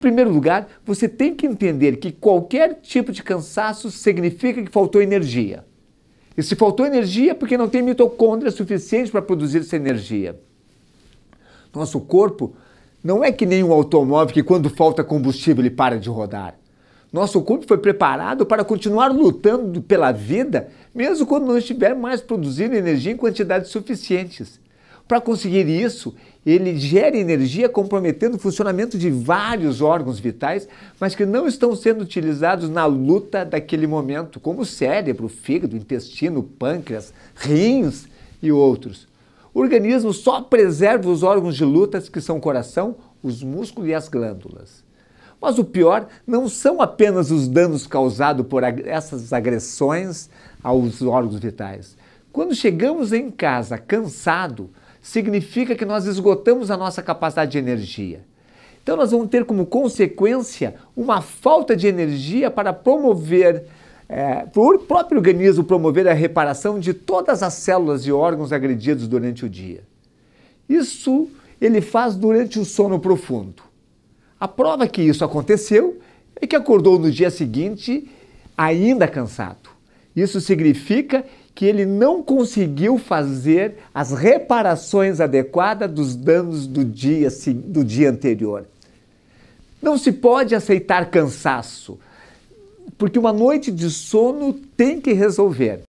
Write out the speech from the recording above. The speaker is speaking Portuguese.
Em primeiro lugar, você tem que entender que qualquer tipo de cansaço significa que faltou energia. E se faltou energia, porque não tem mitocôndria suficiente para produzir essa energia. Nosso corpo não é que nem um automóvel que quando falta combustível ele para de rodar. Nosso corpo foi preparado para continuar lutando pela vida, mesmo quando não estiver mais produzindo energia em quantidades suficientes. Para conseguir isso, ele gera energia comprometendo o funcionamento de vários órgãos vitais, mas que não estão sendo utilizados na luta daquele momento, como o cérebro, o fígado, o intestino, o pâncreas, rins e outros. O organismo só preserva os órgãos de luta, que são o coração, os músculos e as glândulas. Mas o pior não são apenas os danos causados por essas agressões aos órgãos vitais. Quando chegamos em casa cansado, significa que nós esgotamos a nossa capacidade de energia. Então nós vamos ter como consequência uma falta de energia para promover, o próprio organismo promover a reparação de todas as células e órgãos agredidos durante o dia. Isso ele faz durante o sono profundo. A prova que isso aconteceu é que acordou no dia seguinte ainda cansado. Isso significa que ele não conseguiu fazer as reparações adequadas dos danos do dia anterior. Não se pode aceitar cansaço, porque uma noite de sono tem que resolver.